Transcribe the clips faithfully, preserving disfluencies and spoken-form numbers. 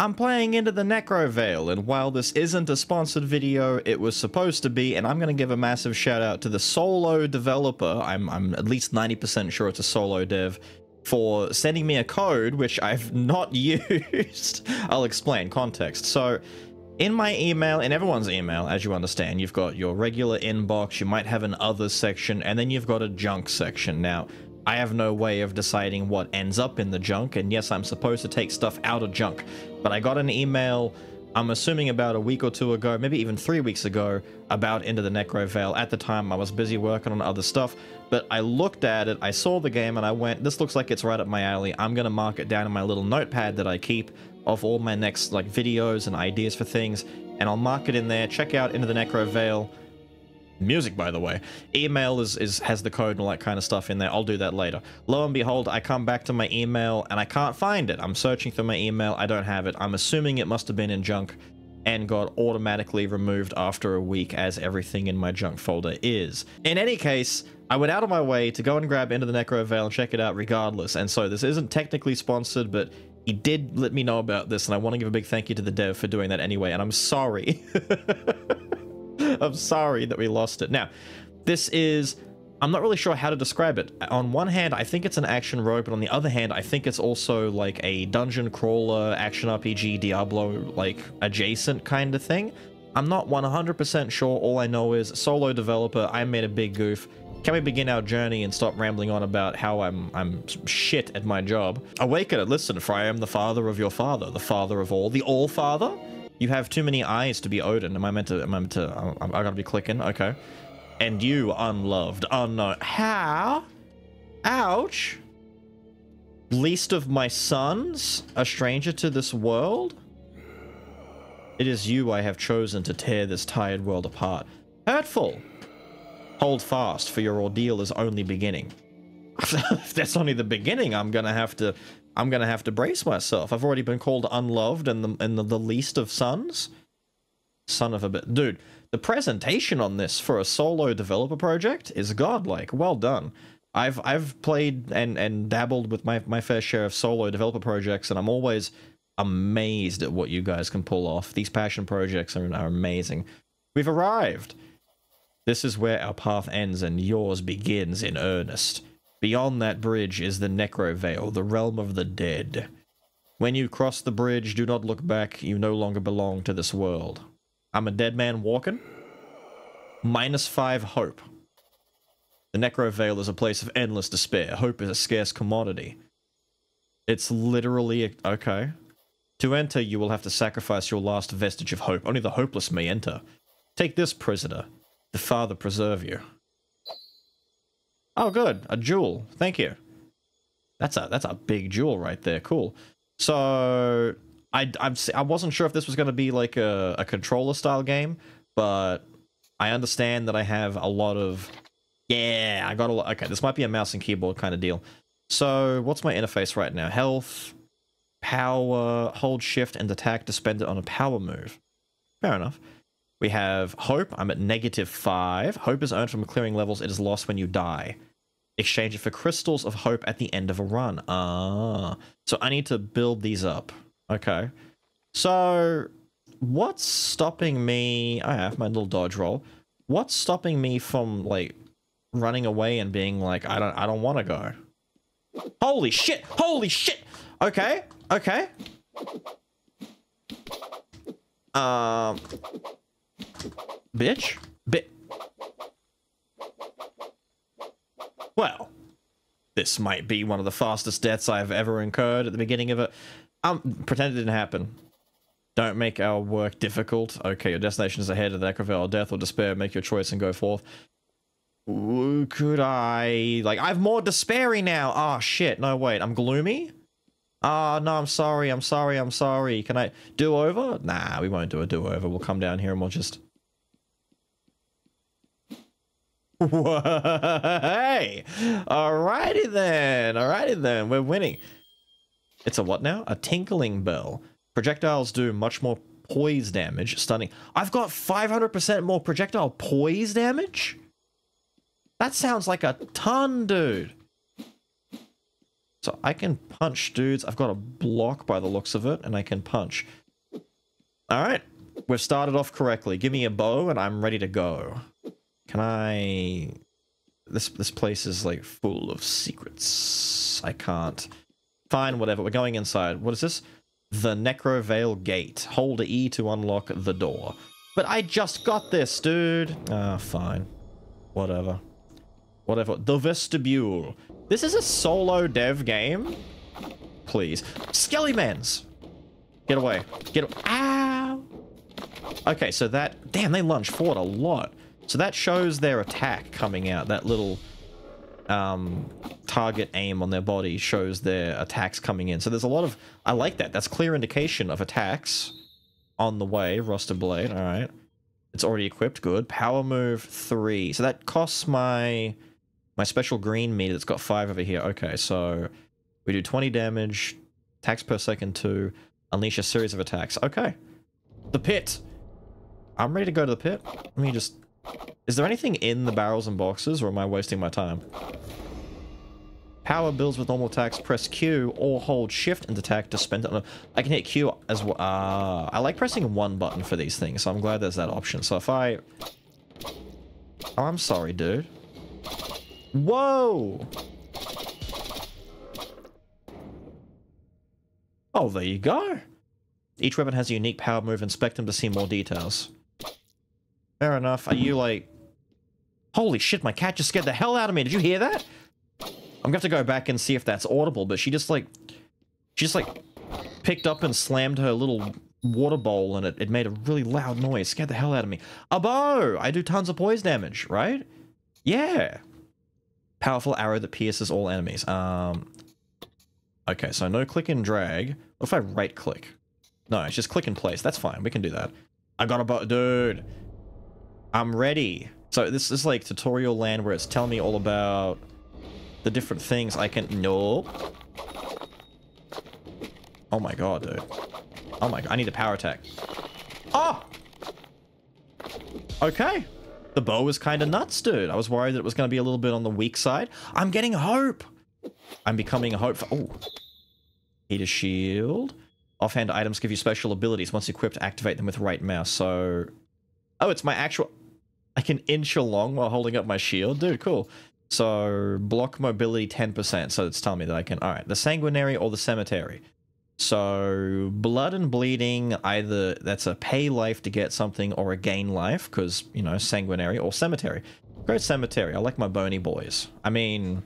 I'm playing Into the Necrovale, and while this isn't a sponsored video, it was supposed to be, and I'm gonna give a massive shout out to the solo developer, I'm, I'm at least ninety percent sure it's a solo dev, for sending me a code which I've not used. I'll explain context. So, in my email, in everyone's email, as you understand, you've got your regular inbox, you might have an other section, and then you've got a junk section. Now, I have no way of deciding what ends up in the junk, and yes, I'm supposed to take stuff out of junk, but I got an email, I'm assuming about a week or two ago, maybe even three weeks ago, about Into the Necrovale. At the time, I was busy working on other stuff, but I looked at it, I saw the game, and I went, this looks like it's right up my alley. I'm gonna mark it down in my little notepad that I keep of all my next like videos and ideas for things, and I'll mark it in there. Check out Into the Necrovale. Music, by the way. Email is, is has the code and all that kind of stuff in there. I'll do that later. Lo and behold, I come back to my email and I can't find it. I'm searching through my email. I don't have it. I'm assuming it must have been in junk and got automatically removed after a week, as everything in my junk folder is. In any case, I went out of my way to go and grab Into the Necrovale and check it out regardless. And so this isn't technically sponsored, but he did let me know about this, and I want to give a big thank you to the dev for doing that anyway, and I'm sorry. I'm sorry that we lost it. Now, this is, I'm not really sure how to describe it. On one hand, I think it's an action rogue, but on the other hand, I think it's also like a dungeon crawler, action R P G, Diablo, like adjacent kind of thing. I'm not one hundred percent sure. All I know is solo developer, I made a big goof. Can we begin our journey and stop rambling on about how I'm I'm shit at my job? Awaken and listen, for I am the father of your father, the father of all, the all-father? You have too many eyes to be Odin. Am I meant to? Am I meant to? I, I gotta be clicking. Okay. And you, unloved, unknown. How? Ouch. Least of my sons, a stranger to this world. It is you I have chosen to tear this tired world apart. Hurtful. Hold fast, for your ordeal is only beginning. If that's only the beginning, I'm gonna have to. I'm gonna have to brace myself. I've already been called unloved and the and the, the least of sons. Son of a bit, dude. The presentation on this for a solo developer project is godlike. Well done. I've I've played and and dabbled with my my fair share of solo developer projects, and I'm always amazed at what you guys can pull off. These passion projects are, are amazing. We've arrived. This is where our path ends and yours begins in earnest. Beyond that bridge is the Necrovale, the realm of the dead. When you cross the bridge, do not look back. You no longer belong to this world. I'm a dead man walking. Minus five hope. The Necrovale is a place of endless despair. Hope is a scarce commodity. It's literally... okay. To enter, you will have to sacrifice your last vestige of hope. Only the hopeless may enter. Take this, prisoner. The Father preserve you. Oh, good. A jewel. Thank you. That's a that's a big jewel right there. Cool. So I I'm, I wasn't sure if this was going to be like a, a controller style game, but I understand that I have a lot of yeah. I got a lot. Okay, this might be a mouse and keyboard kind of deal. So what's my interface right now? Health, power, hold shift and attack to spend it on a power move. Fair enough. We have hope. I'm at negative five. Hope is earned from clearing levels. It is lost when you die. Exchange it for crystals of hope at the end of a run. Ah, so I need to build these up. Okay, so what's stopping me? I have my little dodge roll. What's stopping me from like running away and being like, I don't, I don't want to go. Holy shit! Holy shit! Okay, okay. Um, bitch, bit. Well, this might be one of the fastest deaths I've ever incurred at the beginning of it. Um, pretend it didn't happen. Don't make our work difficult. Okay, your destination is ahead of the Necrovale of death or despair. Make your choice and go forth. Ooh, could I... like, I've more despairy now. Oh, shit. No, wait. I'm gloomy? Ah, oh, no, I'm sorry. I'm sorry. I'm sorry. Can I do over? Nah, we won't do a do-over. We'll come down here and we'll just... Hey! Alrighty then, alrighty then, we're winning. It's a what now? A tinkling bell. Projectiles do much more poise damage. Stunning. I've got five hundred percent more projectile poise damage? That sounds like a ton, dude. So I can punch dudes. I've got a block by the looks of it, and I can punch. All right. We've started off correctly. Give me a bow, and I'm ready to go. Can I... This, this place is, like, full of secrets. I can't... Fine, whatever. We're going inside. What is this? The Necrovale Gate. Hold E to unlock the door. But I just got this, dude! Ah, oh, fine. Whatever. Whatever. The Vestibule. This is a solo dev game? Please. Skelly-mans! Get away. Get away. Ow! Okay, so that... Damn, they lunge forward a lot. So that shows their attack coming out. That little... Um, target aim on their body shows their attacks coming in. So there's a lot of... I like that. That's clear indication of attacks on the way. Roster Blade. All right. It's already equipped. Good. Power move three. So that costs my my special green meter. It's got five over here. Okay, so we do twenty damage. Attacks per second two. Unleash a series of attacks. Okay. The pit. I'm ready to go to the pit. Let me just... Is there anything in the barrels and boxes, or am I wasting my time? Power builds with normal attacks. Press Q or hold shift and attack to spend it on a... I can hit Q as well. Uh, I like pressing one button for these things, so I'm glad there's that option. So if I... Oh, I'm sorry, dude. Whoa! Oh, there you go! Each weapon has a unique power move. Inspect them to see more details. Fair enough. Are you like... Holy shit, my cat just scared the hell out of me. Did you hear that? I'm gonna have to go back and see if that's audible, but she just like... She just like picked up and slammed her little water bowl and it, it made a really loud noise. Scared the hell out of me. A bow! I do tons of poise damage, right? Yeah! Powerful arrow that pierces all enemies. Um... Okay, so no click and drag. What if I right click? No, it's just click and place. That's fine. We can do that. I got a bow, dude! I'm ready. So this is like tutorial land where it's telling me all about the different things I can... No. Oh my god, dude. Oh my god, I need a power attack. Oh! Okay. The bow was kind of nuts, dude. I was worried that it was going to be a little bit on the weak side. I'm getting hope! I'm becoming a hope for... Oh. Heat a shield. Offhand items give you special abilities. Once equipped, activate them with right mouse. So... Oh, it's my actual... I can inch along while holding up my shield. Dude, cool. So, block mobility ten percent. So it's telling me that I can... Alright, the Sanguinary or the Cemetery. So, blood and bleeding, either that's a pay life to get something or a gain life. Because, you know, Sanguinary or Cemetery. Great Cemetery. I like my bony boys. I mean...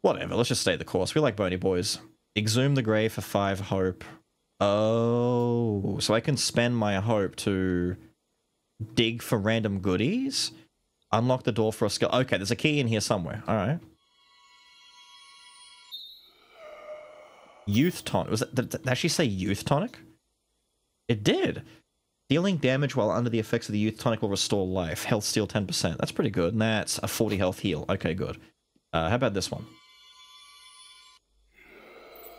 Whatever, let's just stay the course. We like bony boys. Exhume the grave for five hope. Oh, so I can spend my hope to dig for random goodies? Unlock the door for a skill. Okay, there's a key in here somewhere. All right. Youth tonic. Was it, did, did it actually say youth tonic? It did. Dealing damage while under the effects of the youth tonic will restore life. Health steal ten percent. That's pretty good. And that's a forty health heal. Okay, good. Uh, how about this one?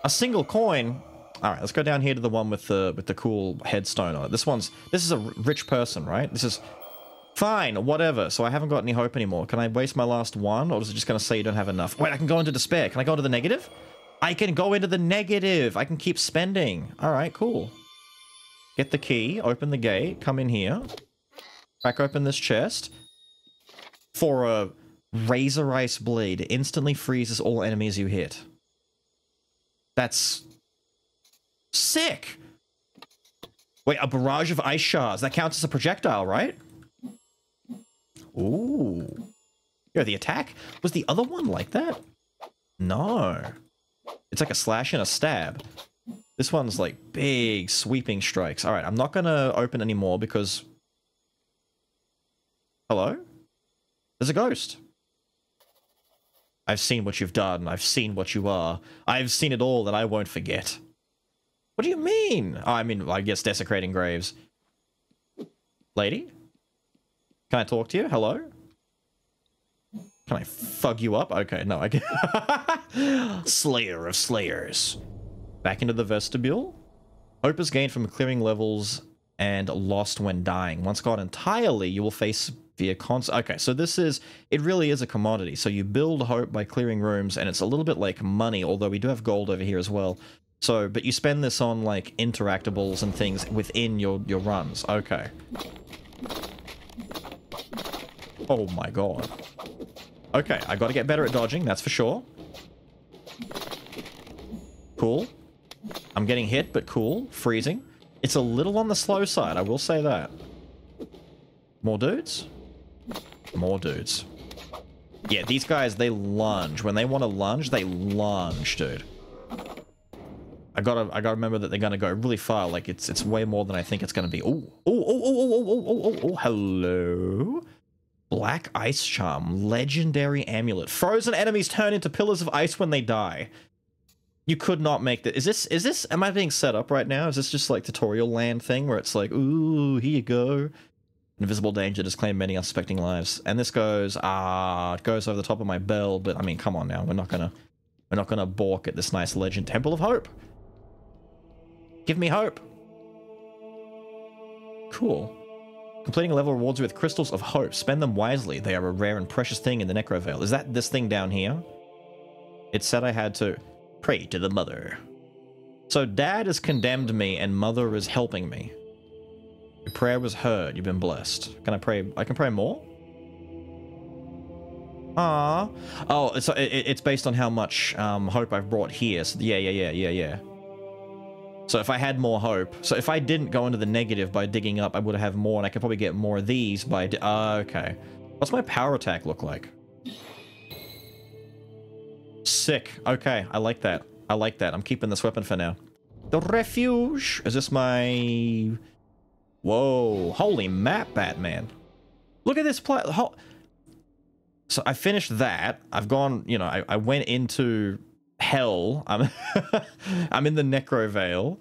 A single coin... All right, let's go down here to the one with the with the cool headstone on it. This one's this is a rich person, right? This is fine, whatever. So I haven't got any hope anymore. Can I waste my last one, or is it just going to say you don't have enough? Wait, I can go into despair. Can I go into the negative? I can go into the negative. I can keep spending. All right, cool. Get the key. Open the gate. Come in here. Crack open this chest for a razor ice blade. It instantly freezes all enemies you hit. That's sick! Wait, a barrage of ice shards. That counts as a projectile, right? Ooh. Yeah, the attack? Was the other one like that? No. It's like a slash and a stab. This one's like big sweeping strikes. Alright, I'm not gonna open anymore because... Hello? There's a ghost. I've seen what you've done. I've seen what you are. I've seen it all that I won't forget. What do you mean? Oh, I mean, I guess desecrating graves. Lady? Can I talk to you? Hello? Can I fug you up? Okay, no, I can't. Slayer of slayers. Back into the vestibule. Hope is gained from clearing levels and lost when dying. Once gone entirely, you will face via console. Okay, so this is, it really is a commodity. So you build hope by clearing rooms, and it's a little bit like money, although we do have gold over here as well. So, but you spend this on like interactables and things within your, your runs. Okay. Oh my god. Okay, I gotta get better at dodging, that's for sure. Cool. I'm getting hit, but cool. Freezing. It's a little on the slow side, I will say that. More dudes? More dudes. Yeah, these guys, they lunge. When they want to lunge, they lunge, dude. I gotta, I gotta remember that they're gonna go really far. Like, it's it's way more than I think it's gonna be. Oh, oh, oh, oh, oh, oh, oh, oh, oh, hello. Black Ice Charm. Legendary Amulet. Frozen enemies turn into pillars of ice when they die. You could not make that. Is this, is this, am I being set up right now? Is this just like tutorial land thing where it's like, ooh, here you go. Invisible danger, disclaim many unsuspecting lives. And this goes, ah, it goes over the top of my bell, but I mean, come on now. We're not gonna, we're not gonna balk at this nice legend. Temple of Hope. Give me hope. Cool. Completing a level rewards you with crystals of hope. Spend them wisely. They are a rare and precious thing in the Necrovale. Is that this thing down here? It said I had to... pray to the mother. So dad has condemned me and mother is helping me. Your prayer was heard. You've been blessed. Can I pray? I can pray more? Ah. Oh, so it, it's based on how much um, hope I've brought here. So yeah, yeah, yeah, yeah, yeah. So if I had more hope, so if I didn't go into the negative by digging up, I would have more, and I could probably get more of these by... Uh, okay. What's my power attack look like? Sick. Okay, I like that. I like that. I'm keeping this weapon for now. The refuge. Is this my... Whoa. Holy map, Batman. Look at this pla... Ho so I finished that. I've gone, you know, I, I went into hell. I'm, I'm in the Necrovale.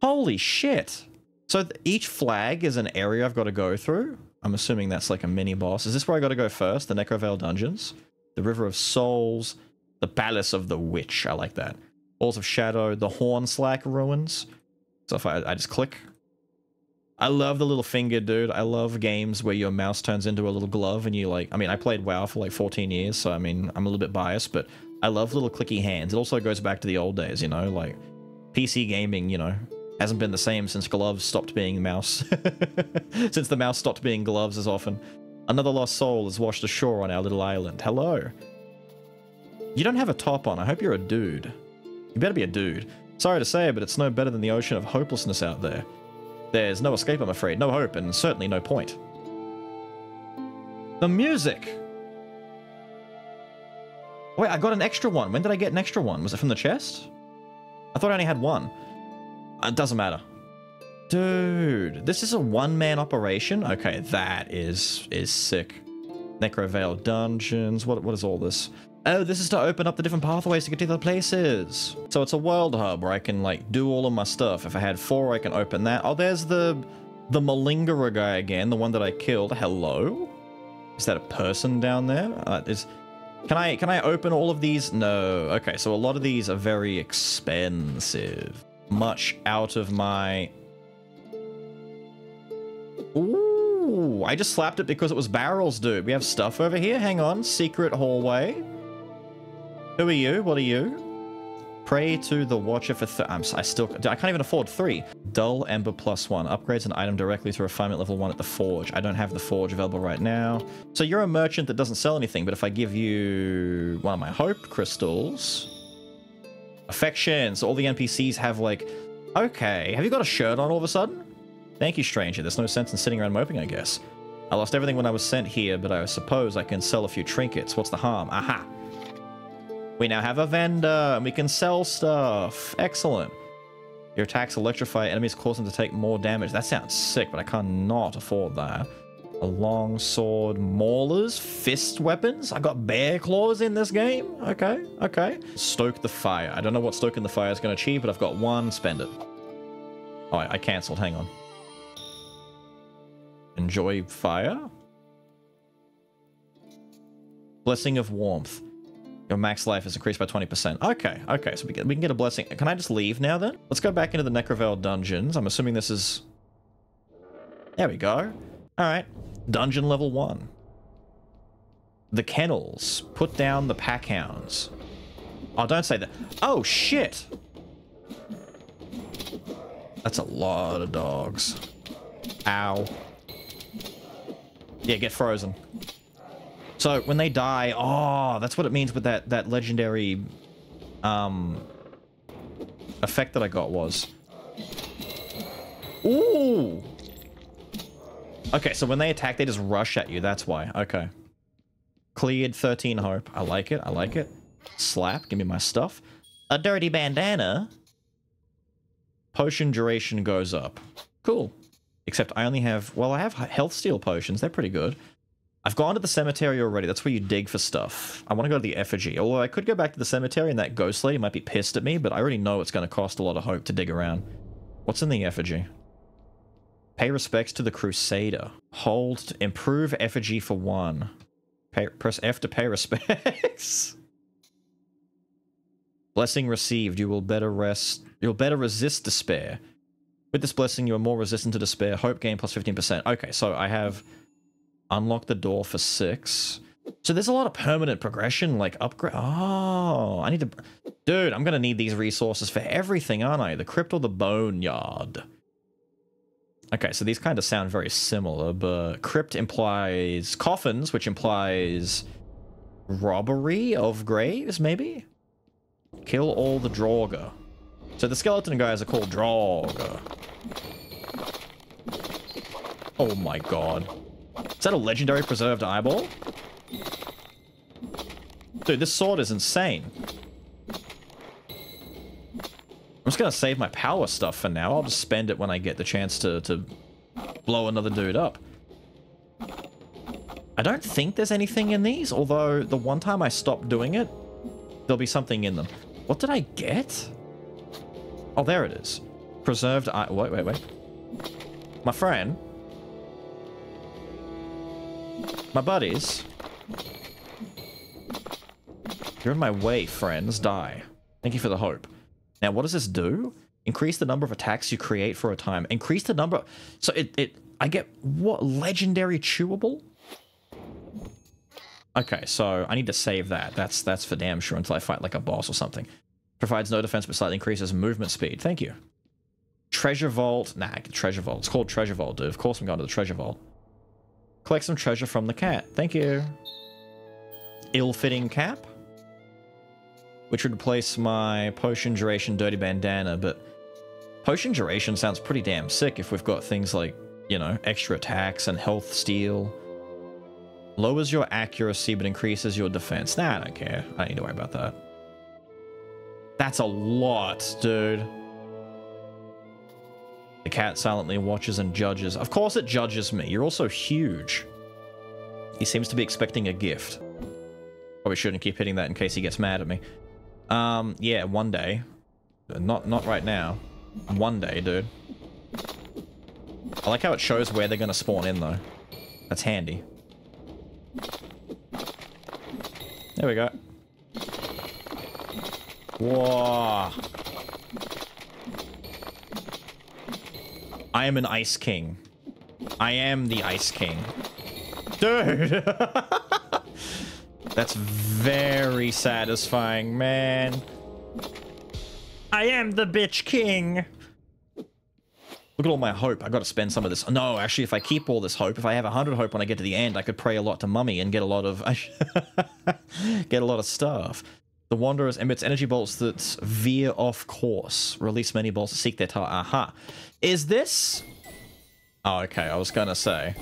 Holy shit. So each flag is an area I've got to go through. I'm assuming that's like a mini boss. Is this where I got to go first? The Necrovale Dungeons? The River of Souls... The Palace of the Witch. I like that. Walls of Shadow. The Hornslack Ruins. So if I, I just click. I love the little finger, dude. I love games where your mouse turns into a little glove and you like... I mean, I played WoW for like fourteen years, so I mean, I'm a little bit biased, but I love little clicky hands. It also goes back to the old days, you know? Like, P C gaming, you know, hasn't been the same since gloves stopped being mouse. Since the mouse stopped being gloves as often. Another lost soul is washed ashore on our little island. Hello. You don't have a top on. I hope you're a dude. You better be a dude. Sorry to say, but it's no better than the ocean of hopelessness out there. There's no escape, I'm afraid. No hope, and certainly no point. The music! Wait, I got an extra one. When did I get an extra one? Was it from the chest? I thought I only had one. It doesn't matter. Dude, this is a one-man operation? Okay, that is is sick. Necrovale Dungeons. What, what is all this? Oh, this is to open up the different pathways to get to the places. So it's a world hub where I can, like, do all of my stuff. If I had four, I can open that. Oh, there's the the Malingerer guy again, the one that I killed. Hello? Is that a person down there? Uh, is, can I, can I open all of these? No. Okay, so a lot of these are very expensive. Much out of my... Ooh, I just slapped it because it was barrels, dude. We have stuff over here. Hang on. Secret hallway. Who are you? What are you? Pray to the Watcher for th- I'm, I still- I can't even afford three. Dull Ember plus one. Upgrades an item directly to refinement level one at the Forge. I don't have the Forge available right now. So you're a merchant that doesn't sell anything, but if I give you one of my Hope Crystals... Affection. So all the N P Cs have like... Okay, have you got a shirt on all of a sudden? Thank you, stranger. There's no sense in sitting around moping, I guess. I lost everything when I was sent here, but I suppose I can sell a few trinkets. What's the harm? Aha! We now have a vendor, and we can sell stuff. Excellent. Your attacks electrify enemies, cause them to take more damage. That sounds sick, but I cannot afford that. A long sword, maulers, fist weapons. I got bear claws in this game. Okay, okay. Stoke the fire. I don't know what stoking the fire is going to achieve, but I've got one. Spend it. Oh, I cancelled. Hang on. Enjoy fire. Blessing of warmth. Your max life is increased by twenty percent. Okay, okay, so we, get, we can get a blessing. Can I just leave now then? Let's go back into the Necrovale Dungeons. I'm assuming this is... There we go. All right. Dungeon level one. The kennels. Put down the pack hounds. Oh, don't say that. Oh, shit. That's a lot of dogs. Ow. Yeah, get frozen. So when they die, oh, that's what it means with that, that legendary um, effect that I got was. Ooh. Okay, so when they attack, they just rush at you. That's why. Okay. Cleared thirteen hope. I like it. I like it. Slap. Give me my stuff. A dirty bandana. Potion duration goes up. Cool. Except I only have... Well, I have health steal potions. They're pretty good. I've gone to the cemetery already. That's where you dig for stuff. I want to go to the effigy. Although I could go back to the cemetery and that ghost lady might be pissed at me, but I already know it's going to cost a lot of hope to dig around. What's in the effigy? Pay respects to the Crusader. Hold to improve effigy for one. Pay, press F to pay respects. Blessing received. You will better rest. You'll better resist despair. With this blessing, you are more resistant to despair. Hope gain plus fifteen percent. Okay, so I have unlocked the door for six. So there's a lot of permanent progression, like upgrade. Oh, I need to... Dude, I'm going to need these resources for everything, aren't I? The crypt or the boneyard. Okay, so these kind of sound very similar, but crypt implies coffins, which implies robbery of graves, maybe? Kill all the Draugr. So the skeleton guys are called Draugr. Oh my god. Is that a legendary preserved eyeball? Dude, this sword is insane. I'm just going to save my power stuff for now. I'll just spend it when I get the chance to, to blow another dude up. I don't think there's anything in these, although the one time I stopped doing it, there'll be something in them. What did I get? Oh, there it is. Preserved eye... Wait, wait, wait. My friend. My buddies. You're in my way, friends. Die. Thank you for the hope. Now, what does this do? Increase the number of attacks you create for a time. Increase the number... So, it... it I get... What? Legendary chewable? Okay, so I need to save that. That's that's for damn sure until I fight, like, a boss or something. Provides no defense, but slightly increases movement speed. Thank you. Treasure vault. Nah, treasure vault. It's called treasure vault, dude. Of course I'm going to the treasure vault. Collect some treasure from the cat. Thank you. Ill-fitting cap. Which would replace my potion duration dirty bandana, but potion duration sounds pretty damn sick if we've got things like, you know, extra attacks and health steal. Lowers your accuracy but increases your defense. Nah, I don't care. I don't need to worry about that. That's a lot, dude. The cat silently watches and judges. Of course it judges me. You're also huge. He seems to be expecting a gift. Probably shouldn't keep hitting that in case he gets mad at me. Um, yeah, one day. Not not right now. One day, dude. I like how it shows where they're gonna spawn in, though. That's handy. There we go. Whoa. I am an Ice King. I am the Ice King. Dude! That's very satisfying, man. I am the Bitch King. Look at all my hope. I gotta spend some of this. No, actually, if I keep all this hope, if I have one hundred hope when I get to the end, I could pray a lot to Mummy and get a lot of... get a lot of stuff. The Wanderers emits energy bolts that veer off course. Release many bolts to seek their target. Aha. Is this... Oh, okay. I was going to say.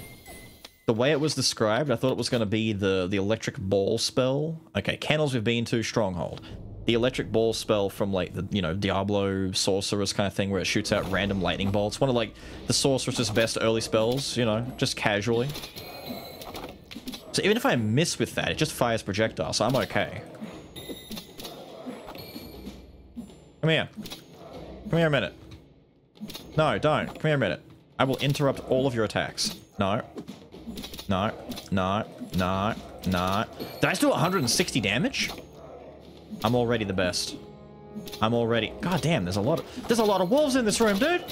The way it was described, I thought it was going to be the, the electric ball spell. Okay, kennels we've been to, stronghold. The electric ball spell from, like, the, you know, Diablo sorceress kind of thing where it shoots out random lightning bolts. One of, like, the sorceress's best early spells, you know, just casually. So even if I miss with that, it just fires projectiles, so I'm okay. Come here. Come here a minute. No, don't. Come here a minute. I will interrupt all of your attacks. No. No. No. No. No. Did I just do one hundred sixty damage? I'm already the best. I'm already... God damn, there's a lot of... There's a lot of wolves in this room, dude!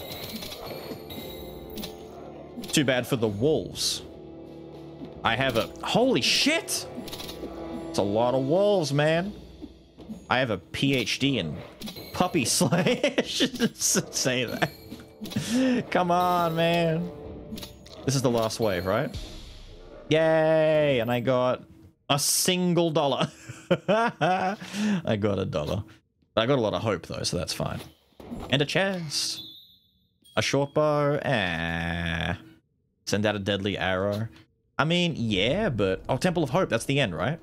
Too bad for the wolves. I have a... Holy shit! It's a lot of wolves, man. I have a P H D in puppy slaying. Say that. Come on, man. This is the last wave, right? Yay! And I got a single dollar. I got a dollar. I got a lot of hope, though, so that's fine. And a chest. A short bow. Eh. Send out a deadly arrow. I mean, yeah, but... Oh, Temple of Hope. That's the end, right?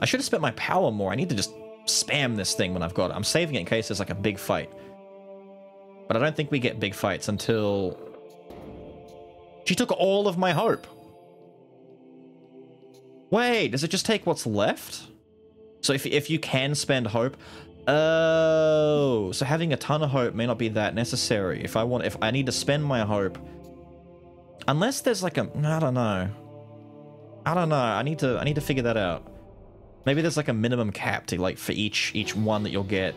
I should have spent my power more. I need to just spam this thing when I've got it. I'm saving it in case there's, like, a big fight. But I don't think we get big fights until... She took all of my hope. Wait, does it just take what's left? So if, if you can spend hope... Oh, so having a ton of hope may not be that necessary. If I want, if I need to spend my hope, unless there's like a, I don't know, I don't know. I need to, I need to figure that out. Maybe there's like a minimum cap to like for each, each one that you'll get.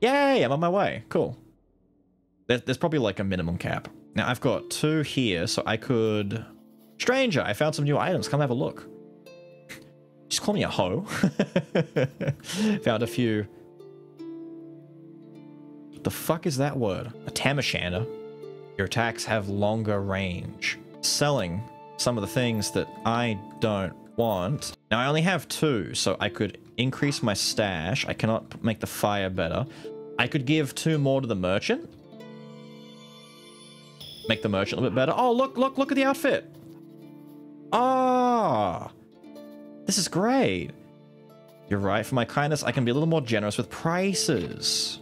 Yay! I'm on my way. Cool. There, there's probably like a minimum cap. Now I've got two here, so I could. Stranger, I found some new items. Come have a look. Just call me a hoe. Found a few. What the fuck is that word? A tam o' shanter. Your attacks have longer range. Selling some of the things that I don't want. Now I only have two, so I could increase my stash. I cannot make the fire better. I could give two more to the merchant. Make the merchant a little bit better. Oh, look, look, look at the outfit. Ah. This is great. You're right. For my kindness, I can be a little more generous with prices.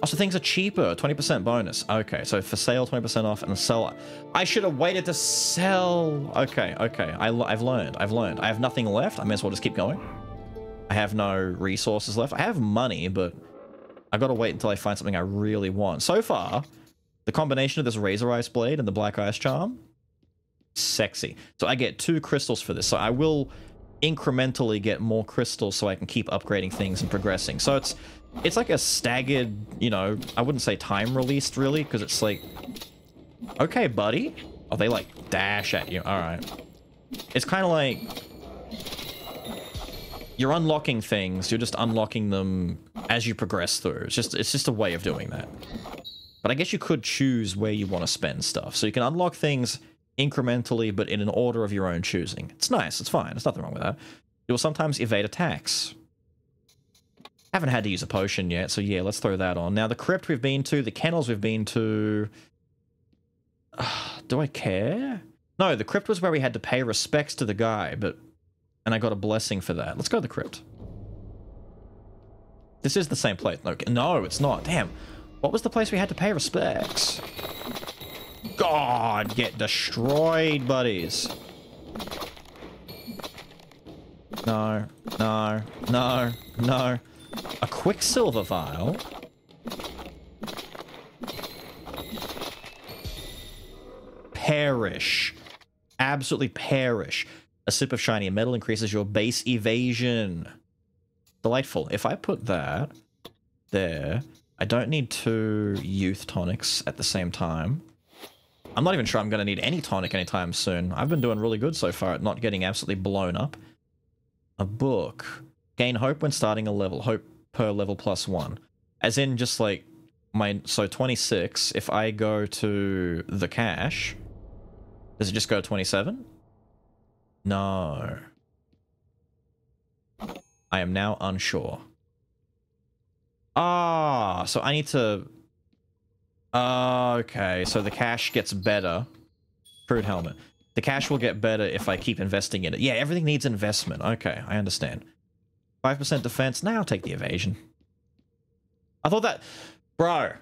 Also, things are cheaper. twenty percent bonus. Okay, so for sale, twenty percent off, and sell. I should have waited to sell. Okay, okay. I, I've learned. I've learned. I have nothing left. I may as well just keep going. I have no resources left. I have money, but I got to wait until I find something I really want. So far, the combination of this Razor Ice Blade and the Black Ice Charm, sexy. So I get two crystals for this. So I will... incrementally get more crystals so I can keep upgrading things and progressing. So it's it's like a staggered, you know, I wouldn't say time released really, because it's like, okay, buddy. Oh, they like dash at you. All right. It's kind of like you're unlocking things. You're just unlocking them as you progress through. It's just it's just a way of doing that. But I guess you could choose where you want to spend stuff. So you can unlock things incrementally, but in an order of your own choosing. It's nice. It's fine. There's nothing wrong with that. You'll sometimes evade attacks. Haven't had to use a potion yet, so yeah, let's throw that on. Now, the crypt we've been to, the kennels we've been to... Uh, do I care? No, the crypt was where we had to pay respects to the guy, but... And I got a blessing for that. Let's go to the crypt. This is the same place. No, no, it's not. Damn. What was the place we had to pay respects? God, get destroyed, buddies. No, no, no, no. A Quicksilver vial? Perish. Absolutely perish. A sip of shiny metal increases your base evasion. Delightful. If I put that there, I don't need two youth tonics at the same time. I'm not even sure I'm going to need any tonic anytime soon. I've been doing really good so far at not getting absolutely blown up. A book. Gain hope when starting a level. Hope per level plus one. As in just like my... So twenty-six, if I go to the cache, does it just go to twenty-seven? No. I am now unsure. Ah, so I need to... Uh, okay, so the cash gets better. Prude helmet. The cash will get better if I keep investing in it. Yeah, everything needs investment. Okay, I understand. five percent defense. Now take the evasion. I thought that... Bro.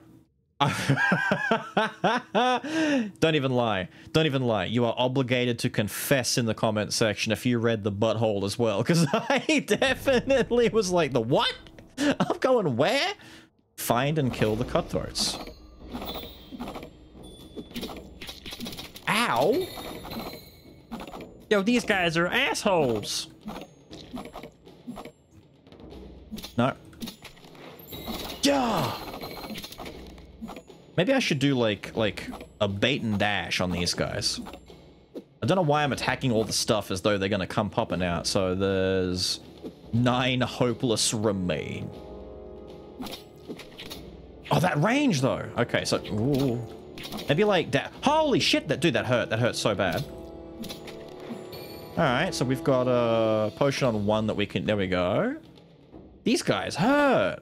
Don't even lie. Don't even lie. You are obligated to confess in the comment section if you read the butthole as well. Because I definitely was like, the what? I'm going where? Find and kill the cutthroats. Ow! Yo, these guys are assholes! No. Yeah! Maybe I should do like, like, a bait and dash on these guys. I don't know why I'm attacking all the stuff as though they're gonna come popping out. So there's nine hopeless remain. Oh, that range though. Okay, so ooh. Maybe like that. Holy shit! That dude, that hurt. That hurt so bad. All right, so we've got a potion on one that we can. There we go. These guys hurt.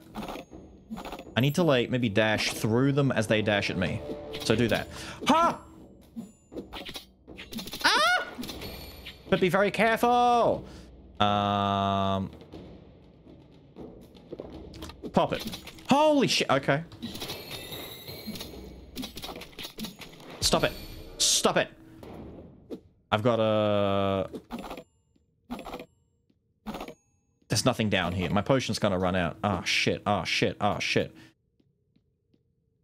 I need to like maybe dash through them as they dash at me. So do that. Ha! Ah! But be very careful. Um. Pop it. Holy shit. Okay. Stop it. Stop it. I've got a... There's nothing down here. My potion's gonna run out. Ah, shit. Ah, shit. Ah, shit.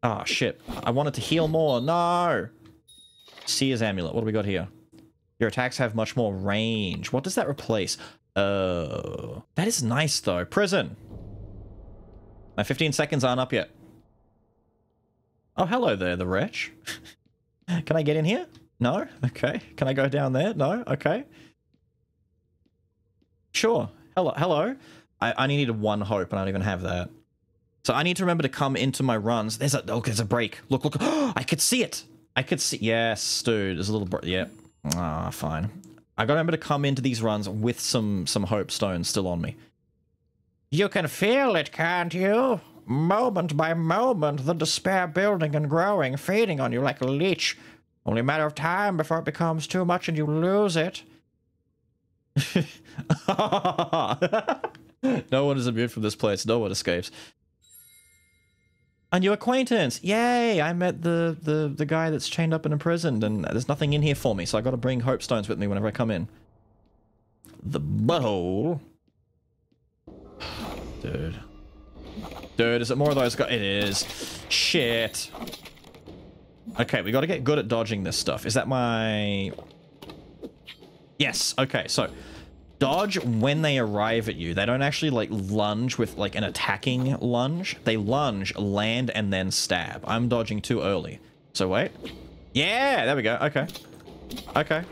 Ah, shit. I wanted to heal more. No! Seer's Amulet. What do we got here? Your attacks have much more range. What does that replace? Oh. That is nice, though. Prison. My fifteen seconds aren't up yet. Oh, hello there, the wretch. Can I get in here? No? Okay. Can I go down there? No? Okay. Sure. Hello. Hello. I, I needed one hope and I don't even have that. So I need to remember to come into my runs. There's a... Oh, there's a break. Look, look. Oh, I could see it. I could see... Yes, dude. There's a little... Yep. Yeah. Ah, fine. I got to remember to come into these runs with some, some hope stones still on me. You can feel it, can't you? Moment by moment, the despair building and growing, feeding on you like a leech. Only a matter of time before it becomes too much and you lose it. No one is immune from this place. No one escapes. A new acquaintance. Yay! I met the, the, the guy that's chained up and imprisoned, and there's nothing in here for me, so I gotta bring hope stones with me whenever I come in. The butthole. Dude. Dude, is it more of those guys? It is. Shit. Okay, we got to get good at dodging this stuff. Is that my... Yes, okay, so... Dodge when they arrive at you. They don't actually, like, lunge with, like, an attacking lunge. They lunge, land, and then stab. I'm dodging too early. So, wait. Yeah, there we go. Okay. Okay.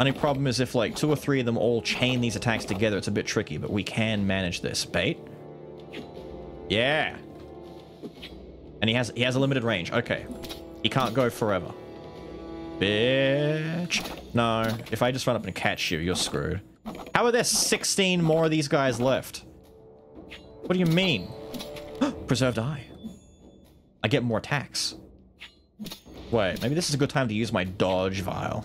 Only problem is if, like, two or three of them all chain these attacks together, it's a bit tricky, but we can manage this. Bait. Yeah. And he has he has a limited range. Okay. He can't go forever. Bitch. No. If I just run up and catch you, you're screwed. How are there sixteen more of these guys left? What do you mean? Preserved eye. I get more attacks. Wait, maybe this is a good time to use my dodge vial.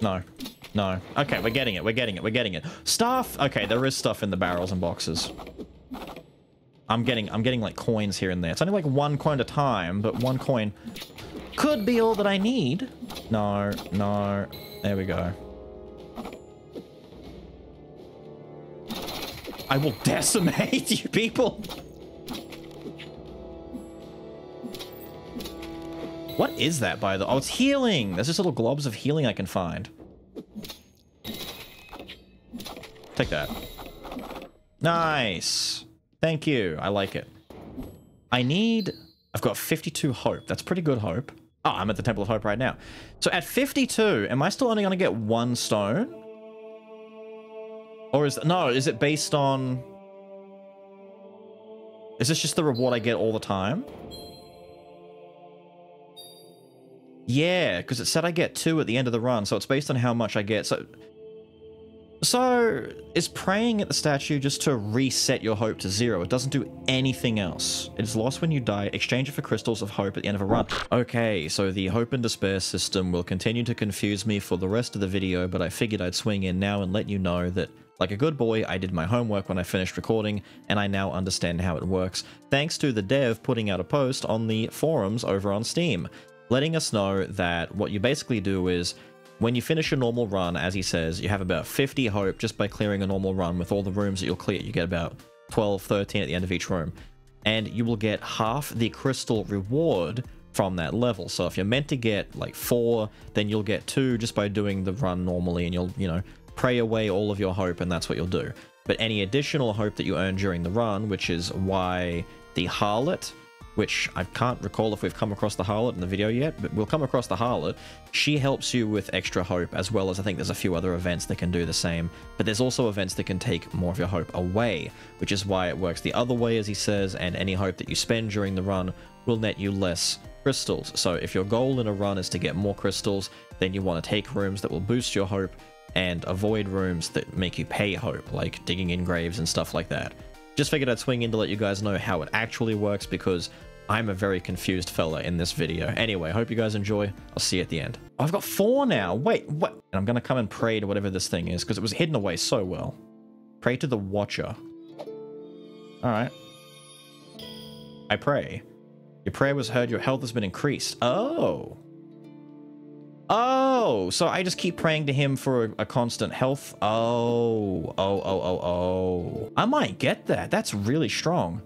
No, no. Okay, we're getting it. We're getting it. We're getting it. Stuff. Okay, there is stuff in the barrels and boxes. I'm getting, I'm getting like coins here and there. It's only like one coin at a time, but one coin could be all that I need. No, no. There we go. I will decimate you people. What is that, by the... Oh, it's healing! There's just little globs of healing I can find. Take that. Nice! Thank you. I like it. I need... I've got fifty-two hope. That's pretty good hope. Oh, I'm at the Temple of Hope right now. So at fifty-two, am I still only going to get one stone? Or is... No, is it based on... Is this just the reward I get all the time? Yeah, because it said I get two at the end of the run, so it's based on how much I get. So, so is praying at the statue just to reset your hope to zero? It doesn't do anything else. It's lost when you die. Exchange it for crystals of hope at the end of a run. Okay, so the hope and despair system will continue to confuse me for the rest of the video, but I figured I'd swing in now and let you know that, like a good boy, I did my homework when I finished recording, and I now understand how it works, thanks to the dev putting out a post on the forums over on Steam, letting us know that what you basically do is, when you finish a normal run, as he says, you have about fifty hope just by clearing a normal run with all the rooms that you'll clear. You get about twelve, thirteen at the end of each room. And you will get half the crystal reward from that level. So if you're meant to get like four, then you'll get two just by doing the run normally, and you'll, you know, pray away all of your hope, and that's what you'll do. but any additional hope that you earn during the run, which is why the Harlot, which I can't recall if we've come across the Harlot in the video yet, but we'll come across the Harlot. She helps you with extra hope, as well as I think there's a few other events that can do the same, but there's also events that can take more of your hope away, which is why it works the other way, as he says, and any hope that you spend during the run will net you less crystals. So if your goal in a run is to get more crystals, then you want to take rooms that will boost your hope and avoid rooms that make you pay hope, like digging in graves and stuff like that. Just figured I'd swing in to let you guys know how it actually works, because I'm a very confused fella in this video. Anyway, hope you guys enjoy. I'll see you at the end. Oh, I've got four now. Wait, what? And I'm going to come and pray to whatever this thing is, because it was hidden away so well. Pray to the Watcher. All right. I pray. Your prayer was heard. Your health has been increased. Oh. Oh, so I just keep praying to him for a, a constant health. Oh, oh, oh, oh, oh. I might get that. That's really strong.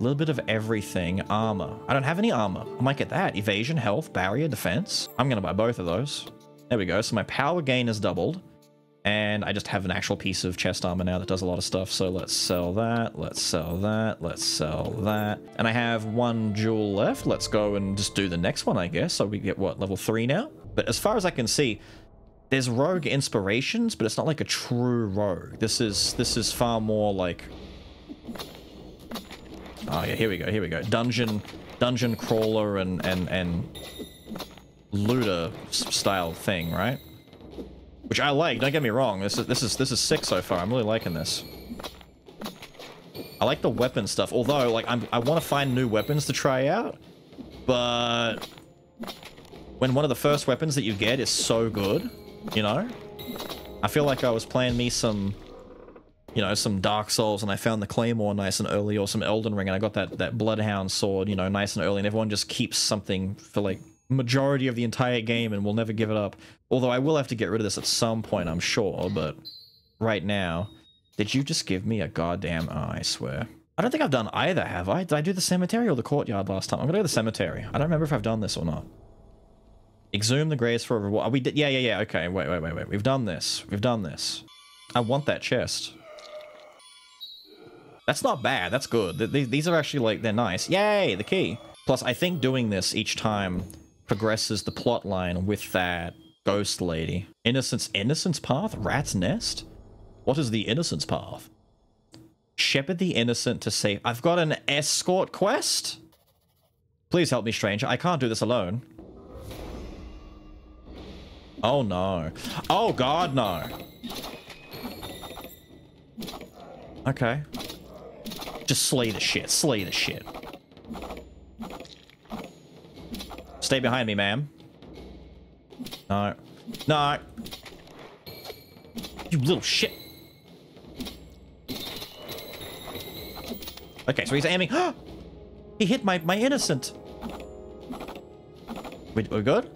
A little bit of everything. Armor. I don't have any armor. I might get that. Evasion, health, barrier, defense. I'm going to buy both of those. There we go. So my power gain is doubled. And I just have an actual piece of chest armor now that does a lot of stuff. So let's sell that. Let's sell that. Let's sell that. And I have one jewel left. Let's go and just do the next one, I guess. So we get, what, level three now? But as far as I can see, there's rogue inspirations, but it's not like a true rogue. This is this is far more like... Oh yeah, here we go, here we go. Dungeon dungeon crawler and and and looter style thing, right? Which I like. Don't get me wrong. This is this is this is sick so far. I'm really liking this. I like the weapon stuff, although like I'm I want to find new weapons to try out, but. When one of the first weapons that you get is so good, you know? I feel like I was playing me some, you know, some Dark Souls, and I found the Claymore nice and early, or some Elden Ring, and I got that, that Bloodhound sword, you know, nice and early, and everyone just keeps something for, like, majority of the entire game, and will never give it up. Although I will have to get rid of this at some point, I'm sure, but right now... Did you just give me a goddamn... Oh, I swear. I don't think I've done either, have I? Did I do the cemetery or the courtyard last time? I'm gonna go to the cemetery. I don't remember if I've done this or not. Exhume the graves for a reward. Are we did yeah, yeah, yeah, okay, wait, wait, wait, wait. We've done this. We've done this. I want that chest. That's not bad. That's good. Th these are actually, like, they're nice. Yay, the key. Plus, I think doing this each time progresses the plot line with that ghost lady. Innocence, innocence path? Rat's nest? What is the innocence path? Shepherd the innocent to save... I've got an escort quest? Please help me, stranger. I can't do this alone. Oh no. Oh god, no. Okay. Just slay the shit. Slay the shit. Stay behind me, ma'am. No. No. You little shit. Okay, so he's aiming. He hit my, my innocent. We, we're good?